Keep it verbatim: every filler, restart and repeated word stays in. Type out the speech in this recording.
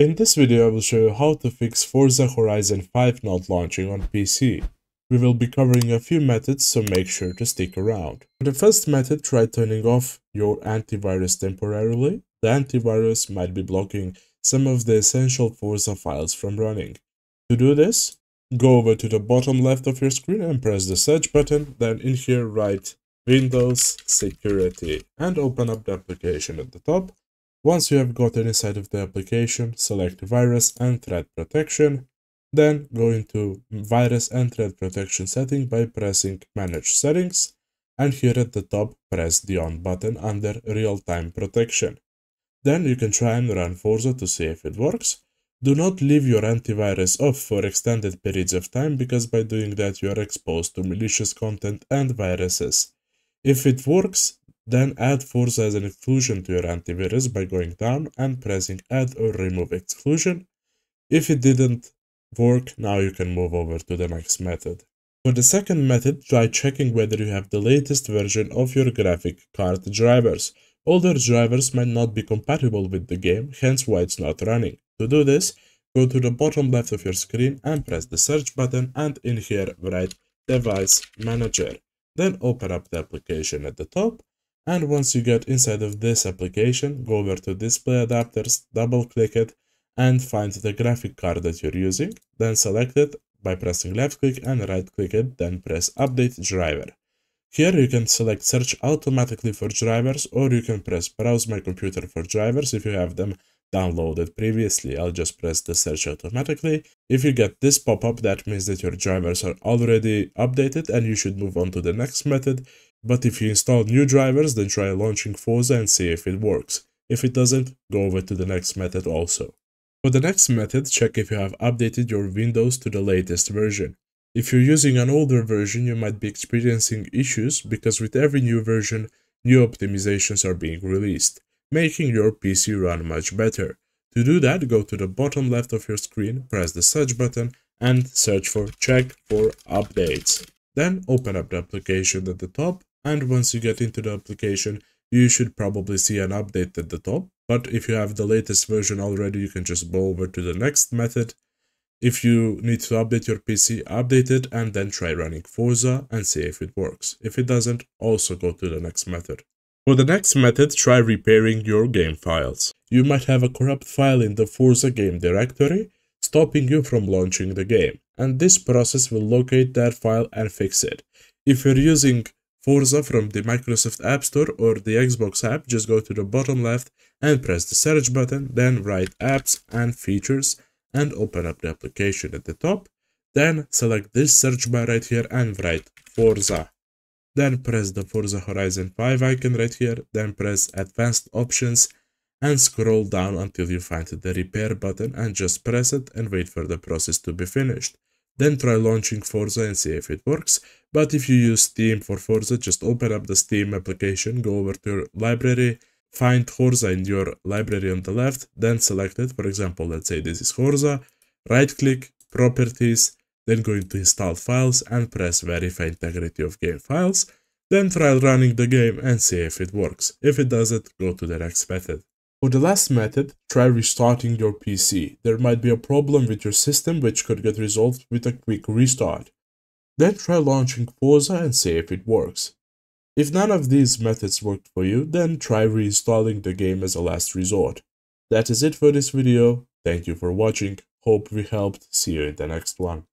In this video, I will show you how to fix Forza Horizon five not launching on P C. We will be covering a few methods, so make sure to stick around. For the first method, try turning off your antivirus temporarily. The antivirus might be blocking some of the essential Forza files from running. To do this, go over to the bottom left of your screen and press the search button, then in here write Windows Security and open up the application at the top. Once you have gotten inside of the application, select Virus and Threat Protection, then go into Virus and Threat Protection setting by pressing Manage Settings, and here at the top press the On button under Real-Time Protection. Then you can try and run Forza to see if it works. Do not leave your antivirus off for extended periods of time, because by doing that you are exposed to malicious content and viruses. If it works, then add Forza as an exclusion to your antivirus by going down and pressing Add or Remove Exclusion. If it didn't work, now you can move over to the next method. For the second method, try checking whether you have the latest version of your graphic card drivers. Older drivers might not be compatible with the game, hence why it's not running. To do this, go to the bottom left of your screen and press the search button, and in here write Device Manager. Then open up the application at the top. And once you get inside of this application, go over to Display Adapters, double click it, and find the graphic card that you're using. Then select it by pressing left click and right click it, then press Update Driver. Here you can select Search automatically for drivers, or you can press Browse my computer for drivers if you have them downloaded previously. I'll just press the Search automatically. If you get this pop-up, that means that your drivers are already updated and you should move on to the next method. But if you install new drivers, then try launching Forza and see if it works. If it doesn't, go over to the next method also. For the next method, check if you have updated your Windows to the latest version. If you're using an older version, you might be experiencing issues, because with every new version, new optimizations are being released, making your P C run much better. To do that, go to the bottom left of your screen, press the search button, and search for Check for Updates. Then open up the application at the top. And once you get into the application, you should probably see an update at the top. But if you have the latest version already, you can just go over to the next method. If you need to update your P C, update it and then try running Forza and see if it works. If it doesn't, also go to the next method. For the next method, try repairing your game files. You might have a corrupt file in the Forza game directory, stopping you from launching the game. And this process will locate that file and fix it. If you're using Forza from the Microsoft App Store or the Xbox app, just go to the bottom left and press the search button, then write Apps and Features and open up the application at the top. Then select this search bar right here and write Forza. Then press the Forza Horizon five icon right here, then press Advanced Options and scroll down until you find the Repair button and just press it and wait for the process to be finished. Then try launching Forza and see if it works. But if you use Steam for Forza, just open up the Steam application, go over to your library, find Forza in your library on the left, then select it. For example, let's say this is Forza, right-click, Properties, then go into Install Files and press Verify Integrity of Game Files. Then try running the game and see if it works. If it doesn't, go to the next method. For the last method, try restarting your P C. There might be a problem with your system which could get resolved with a quick restart. Then try launching Forza and see if it works. If none of these methods worked for you, then try reinstalling the game as a last resort. That is it for this video. Thank you for watching. Hope we helped. See you in the next one.